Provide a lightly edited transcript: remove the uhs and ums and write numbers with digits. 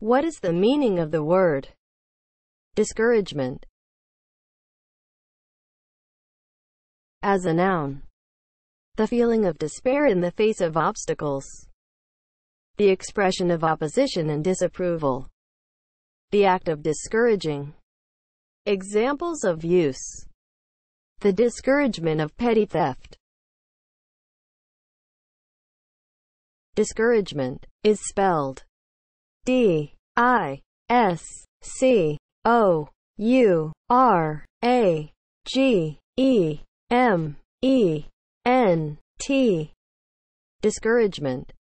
What is the meaning of the word discouragement as a noun? The feeling of despair in the face of obstacles. The expression of opposition and disapproval. The act of discouraging. Examples of use. The discouragement of petty theft. Discouragement is spelled discouragement.